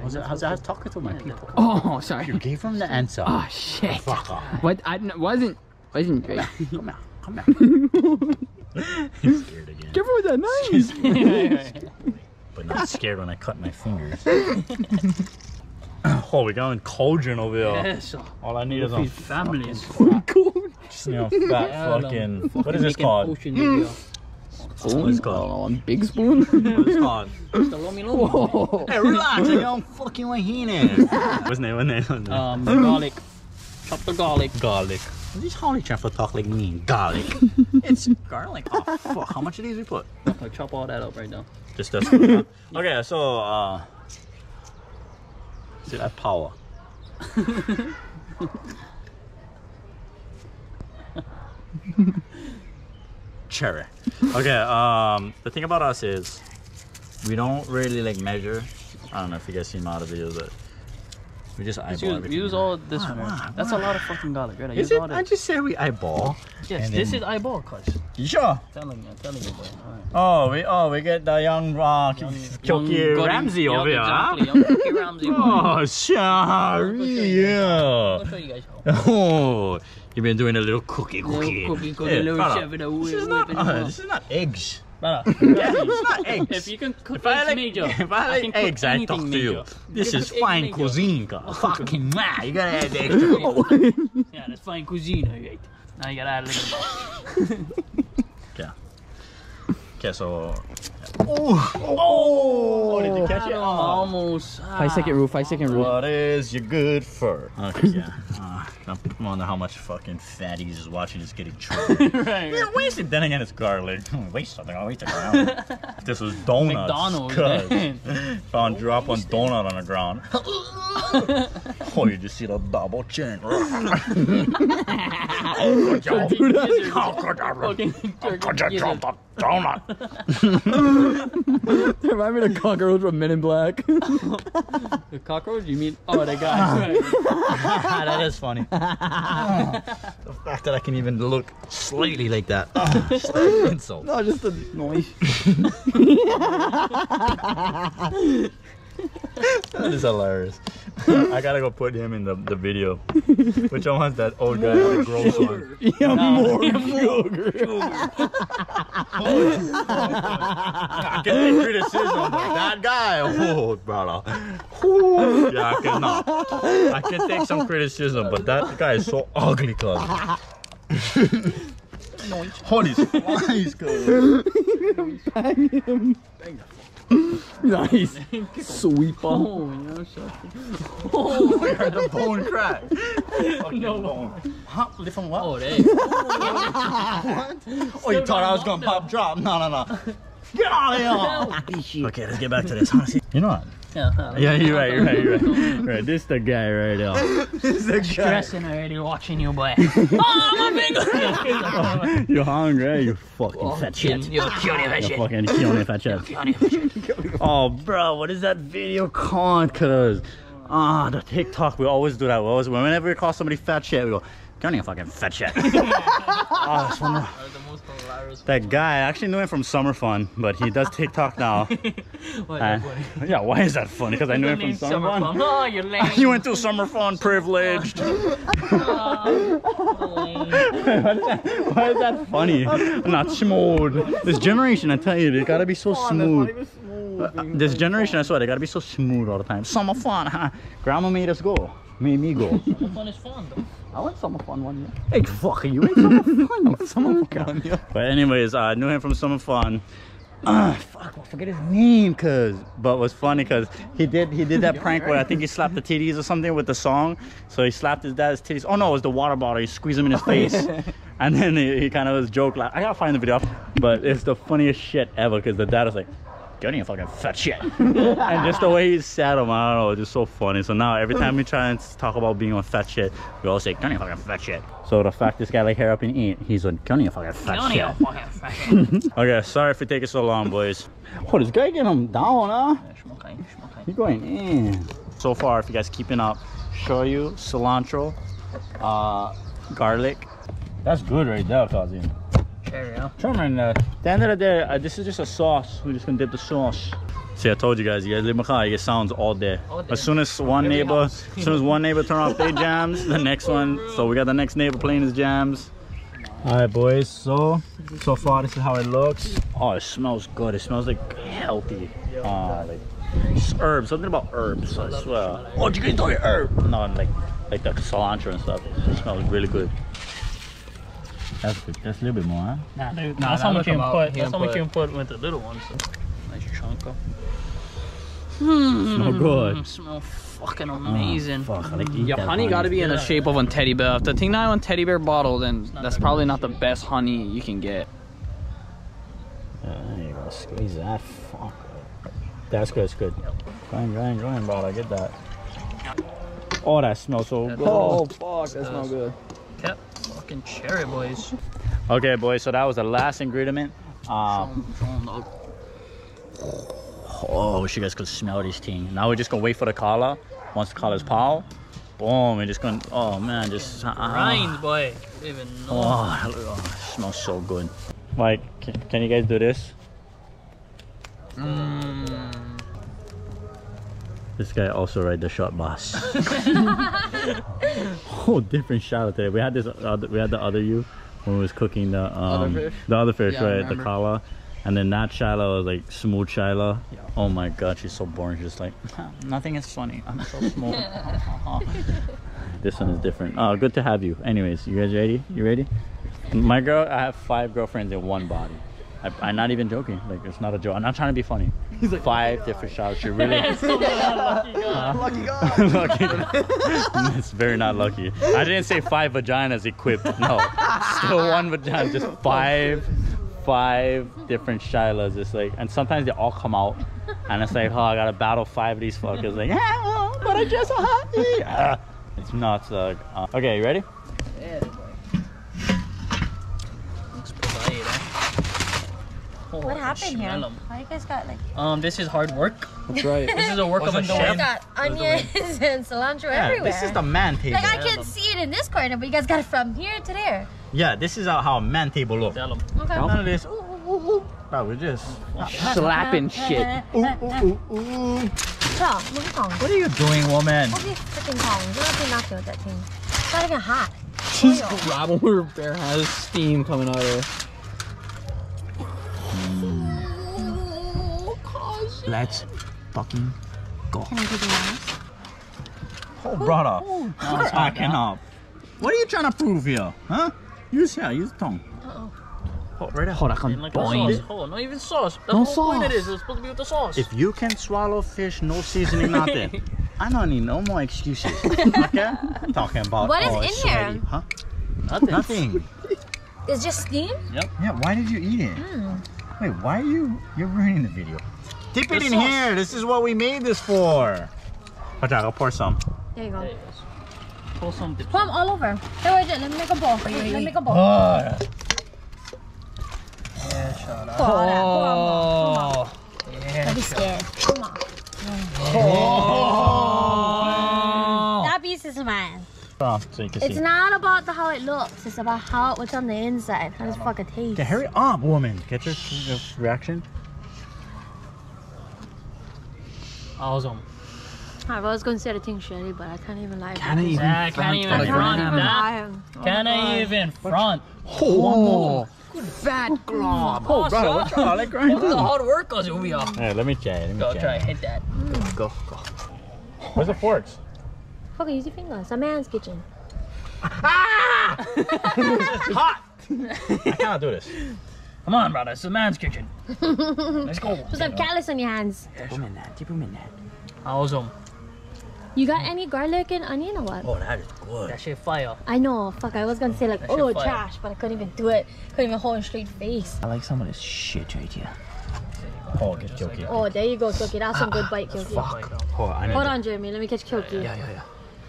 was it, I was, I was talking to my yeah, people. Oh, sorry. You gave him the answer. Oh shit. Fuck off. What? I wasn't. Wasn't Drake. Come out. Come out. He's scared again. Give her that knife! Yeah, yeah, yeah. But not scared when I cut my fingers. Oh, we got in Cauldron over here. Yes. All I need is a family. Just need a fat fucking. What is this called? Spoon? What is it called? A big spoon? What is it called? Hey, relax. I don't fucking want Heenan. What's name? What's name? What's name? Um, garlic. Chop the garlic. Garlic. What is Holly trying to talk like me? Garlic. It's garlic. Oh fuck! How much of these we put? I'll chop all that up right now. Just that's huh? Okay. So uh, see that power. Cherry. Okay. Um, the thing about us is we don't really like measure. I don't know if you guys seen my other videos, but. We just eyeball use, use all this ah, one. Ah, That's ah. a lot of fucking garlic, right? I, is it, all I just said we eyeball. Yes, this then... is eyeball, cuz. You sure? I'm telling you, I'm telling you, boy. All right. Oh, we oh we get the young uh, Kyoki Ramsey over here, huh? Oh, sorry, yeah. I'll show you guys how. Oh, you've been doing a little cookie cookie. Little cookie cookie, yeah, little shoving a whip. This is not, uh, this is not eggs. Yeah, it's not eggs. If you can cook if eggs I like, major, if I like I can eggs, cook I talk to major. you. This you is fine cuisine, God. Fucking man, you gotta add the eggs to it. Yeah, that's fine cuisine, right? Now you gotta add a little more. Yeah. Okay, so. Oh! Oh! oh did you catch it? Oh. Almost. Ah. Five second rule, five second rule. What is your good fur? Okay, yeah. Uh, I wonder how much fucking fatties is watching this getting tripped. Right. Yeah, waste it. Then again, it's garlic. Don't waste something. I'll eat the ground. If this was donuts. McDonald's. Found drop on donut on the ground. Oh, you just see the double chin. How could you? How could you? How could you drop the donut? They remind me of the cockroach from Men in Black. The cockroach? You mean? Oh, that guy. That is funny. The fact that I can even look slightly like that. Oh, insult. No, just the noise. That is hilarious. I gotta go put him in the, the video. Which one was that old guy with the gross one? Yeah, no, more sugar. I can't criticism of that guy. Oh, brother. Yeah, I cannot. I can take some criticism, but that guy is so ugly, cousin. Holy flies, cousin. Bang him. Bang him. Nice. Sweep oh, no, oh, look at the bone crack. No bone. Huh? Lift from what? Oh, there. What? Oh, so you thought I was going to pop drop? No, no, no. Get out of here. No. Okay, let's get back to this. Honestly, you know what? Yeah, yeah, you're right, you're right, you're right. Right, this the guy right now. This is the guy. Stressing already watching you, boy. Oh, my finger! You're hungry, you fucking oh, fat shit. You're cutie fat shit. You're fucking cutie fat shit. Oh, bro, what is that video called? Cause ah, the TikTok, we always do that. We always, whenever we call somebody fat shit, we go. Don't even fucking fetch it. Oh, that's one more. The most hilarious that one. Guy, I actually knew him from Summer Fun, but he does TikTok now. Why uh, yeah, why is that funny? Because I knew him from Summer, Summer Fun. Fun. Oh, you're lame. You went through Summer Fun, privileged. Oh, lame. Why is that funny? Not smooth. This generation, I tell you, they gotta be so oh, smooth. smooth uh, this generation, I swear, they gotta be so smooth all the time. Summer Fun, huh? Grandma made us go. Made me go. Summer Fun is fun, though. I want Summer Fun one year. Hey, fuck you! Ain't Summer Fun. I want Summer Fun. But anyways, I uh, knew him from Summer Fun. Uh, fuck, I forget his name, cause. But it was funny, cause he did he did that prank where I think he slapped the titties or something with the song. So he slapped his dad's titties. Oh no, it was the water bottle. He squeezed him in his face, and then he, he kind of was joke like, I gotta find the video. But it's the funniest shit ever, cause the dad was like, don't even fucking fat shit. And just the way he said him, I don't know, it's just so funny. So now every time we try and talk about being on fat shit, we all say, don't even fucking fat shit. So the fact this guy like hair up and eat, he's like, don't even fucking fat don't shit. Even fucking fat shit. Okay, sorry for taking so long, boys. Oh, this guy getting him down, huh? He's going in. So far, if you guys keeping up, shoyu, cilantro, uh, garlic. That's good right there, Kazim. Charmin, uh, at the end of the day, uh, this is just a sauce. We're just gonna dip the sauce. See, I told you guys, you guys live in Kala, you get sounds all day. All day. As soon as one Every neighbor, house. as soon as one neighbor turn off their jams, the next one. So we got the next neighbor playing his jams. All right, boys. So, so far, this is how it looks. Oh, it smells good. It smells like healthy. Uh, like herbs. Something about herbs. I swear. Oh, you guys talking herb? No, like like the cilantro and stuff. It smells really good. That's, good. That's a little bit more, huh? Nah, dude, nah, that's how much you can put. That's how much you can put with the little ones. So. Nice chunk up. Mm, smell good. Mm, smell fucking amazing. Oh, fuck, I like eat yeah, that honey, honey gotta be in the shape of a teddy bear. If the thing not on teddy bear bottle, then that's probably not the best honey you can get. Yeah, you gotta squeeze that. Fuck. That's good, that's good. Grind, grind, grind, bro. I get that. Oh, that smells so that good. Oh, fuck, that smells good. Yep. Fucking cherry, boys. Okay, boys, so that was the last ingredient. Um, oh, wish you guys could smell this thing. Now we're just gonna wait for the kala. Once the kala's pow, boom, we're just gonna, oh man, just. Grind, uh, boy. Even oh, oh, it smells so good. Like, can, can you guys do this? Mm. This guy also ride the shot boss. Whole different shot today. We had this. Other, we had the other you when we was cooking the um, other fish. The other fish, yeah, right? The kala, and then that Shyla was like smooth Shyla. Yeah. Oh my God, she's so boring. She's just like nothing is funny. I'm so smooth. This one is different. Oh, good to have you. Anyways, you guys ready? You ready? My girl, I have five girlfriends in one body. I, I'm not even joking. Like, it's not a joke. I'm not trying to be funny. He's like, five oh different shots. She really. It's so not lucky. God. Huh? Lucky God. Lucky. It's very not lucky. I didn't say five vaginas equipped. No, still one vagina. Just five, five different Shylas. It's like, and sometimes they all come out, and it's like, oh, I gotta battle five of these fuckers. Like, yeah, well, but I just hot. Yeah. It's nuts. Uh, uh. Okay, you ready? Yeah. What happened here? How you guys got like? Um, this is hard work. That's right. This is a work of a chef. We got onions and cilantro yeah, everywhere. This is the man table. Like I can't see it in this corner, but you guys got it from here to there. Yeah, this is how a man table looks. Okay. None of this. Ooh, ooh, ooh. No, we're just slapping shit. Ooh, ooh, ooh, ooh. What are you doing, woman? What are you freaking calling? You're not doing nothing with that thing. It's not even hot. She's grabbing her bare has steam coming out of her. Let's fucking go. Can I do the last? Oh, brother. Oh, oh, I cannot. What are you trying to prove here? Huh? Use here. Use tongue. Uh-oh. Oh, right out. Oh, I can't like boing. Sauce. Oh, not even sauce. That's no the whole point it is. It's supposed to be with the sauce. If you can swallow fish, no seasoning, nothing. I don't need no more excuses. Okay? Talking about what is oh, in it's here? Sweaty. Huh? Nothing. Nothing. It's just steam? Yep. Yeah, why did you eat it? Mm. Wait, why are you... You're ruining the video. Dip it in here. This is what we made this for. Watch out, I'll pour some. There you go. There you go. Pour some. Dip. Pour them all over. Hey, wait, let me make a bowl for you. Let me make a bowl. Oh, yeah. Yeah, shut up. Oh, oh. Yeah, don't be scared. Come on. Oh. Oh. That piece is mine. fast so you can it's see. It's not about the how it looks, it's about how it what's on the inside. How does it fucking taste? Okay, hurry up, woman. Get your, your reaction. Awesome. I was going to say the thing shitty, but I can't even lie. Can I even yeah, front? Can't even front. Can't, can't I even front? Oh, good fat glob. Oh, brother, what's all that grind? What the hard work goes over here. Let me try. Let me go try. try. Hit that. Mm. Go, go. Where's the forks? Fuck, use your fingers. It's a man's kitchen. Ah! Hot! I cannot do this. Come on, brother. It's a man's kitchen. Let's go. Put some callus on your hands. Keep them in that. Keep them in that. Awesome. You got any garlic and onion or what? Oh, that is good. That shit fire. I know. Fuck, I was gonna say like, that oh, trash, but I couldn't even do it. Couldn't even hold a straight face. I like some of this shit right here. Oh, get Kyoki. Oh, there you go, Kyoki. That's ah, some good bite, Kyoki. Fuck. Oh, I need Hold on, Jeremy. Let me catch Kyoki. Yeah, yeah, yeah, yeah.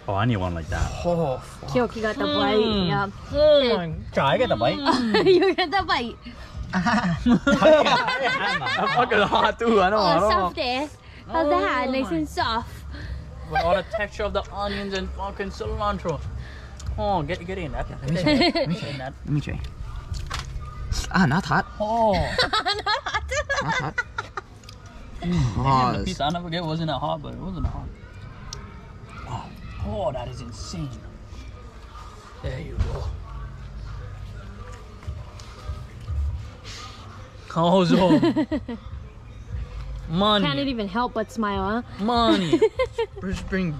Oh, I need one like that. Oh, fuck. Kyoki got the bite. Mm. Yeah. Mm. Try, I get the bite. You get the bite. I'm fucking hot too. I know. Oh, I know. Soft there. How's oh, that? Nice and soft. With all the texture of the onions and fucking cilantro. Oh, get get in that. Yeah, let, me let me try. Let me try. Ah, not hot. Oh. Not hot. Not hot. Oh, the pizza, I never forget, wasn't that hot, but it wasn't hot. Oh, oh, that is insane. There you go. Calzone. Money. Can't it even help but smile, huh? Money. Just bring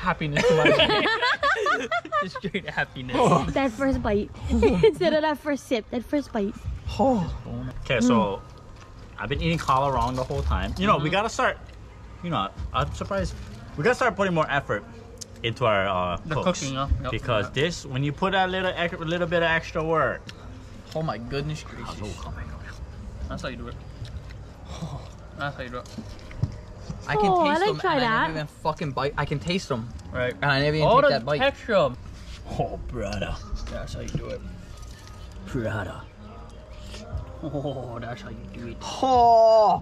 happiness to my life. Just straight happiness. Oh. That first bite. Instead of that first sip, that first bite. Oh. Okay, so mm. I've been eating kala wrong the whole time. You know, mm -hmm. we gotta start, you know, I'm surprised. We gotta start putting more effort into our uh, the cooks, cooking. Uh, yep, because yep. this, when you put that little, little bit of extra work. Oh my goodness gracious. Oh, oh my God. That's how you do it. Oh. That's how you do it. I can oh, taste I like them, try and that. I never even fucking bite. I can taste them, right? And I never even oh, take that bite. Texture. Oh, brother. That's how you do it, brother. Oh, that's how you do it. Oh,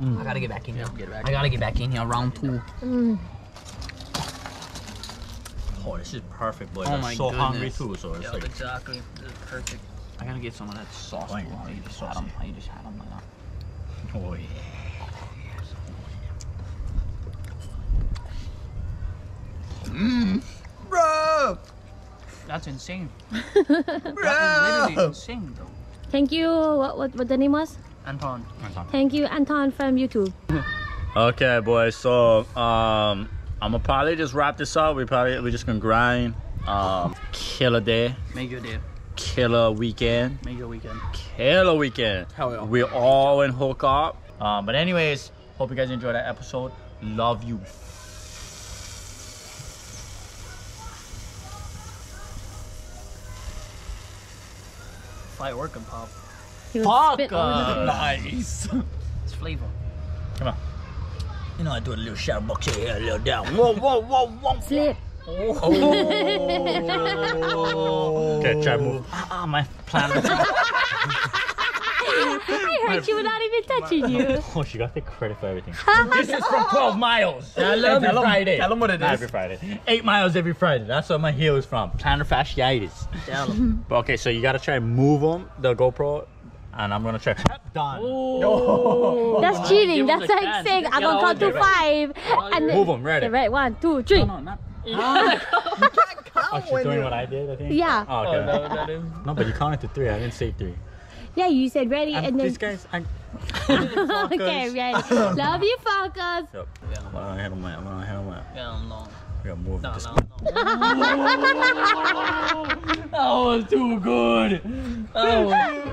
mm. I gotta get back in here. Yeah, get back. I gotta get back in here. Round two. Mm. Oh, this is perfect, boy. Oh, I'm so goodness. hungry too, so it's yeah, like exactly. This is perfect. I gotta get some of that sauce. Oh, wow, you just had them. You just had them like that. Oh yeah. Mmm, bro! That's insane. Bro! That is literally insane, though. Thank you. What, what, what the name was? Anton. Anton. Thank you, Anton, from YouTube. Okay, boys. So, um, I'm gonna probably just wrap this up. We probably we're just gonna grind. Um, killer day. Make your day. Killer weekend. Make your weekend. Killer weekend. Hell yeah. We're all in hook up. Um, but anyways, hope you guys enjoyed that episode. Love you. Work and pop. Fuck! Nice. It's flavor. Come on. You know I do a little shadow box here, a little down. Whoa, whoa, whoa, whoa. Flip. Oh. Oh. Okay, try move. Ah, uh, uh, my planet. I heard you without even touching you. Oh, she got the credit for everything. This is from twelve miles. I love every Friday. Tell them what it is. Every Friday. Eight miles every Friday. That's what my heel is from. Plantar fasciitis. Tell them. Okay, so you gotta try and move them, the GoPro, and I'm gonna try. Done. Oh. That's cheating. That's like chance. saying I'm gonna count to five. Right. And move them, ready. Right, one, two, three. No, no, not. Yeah. You can't count. Oh, she's doing what I did, I think? Yeah. Oh, okay. Oh, no, that is... no, but you counted to three. I didn't say three. Yeah, you said ready I'm, and then... These guys, I'm... Okay, ready. Love you, Falcons. Yep. Yeah. Why don't I handle my... Why don't I handle my... Yeah, I'm long. We gotta move no, this... No, no. That was too good. That was...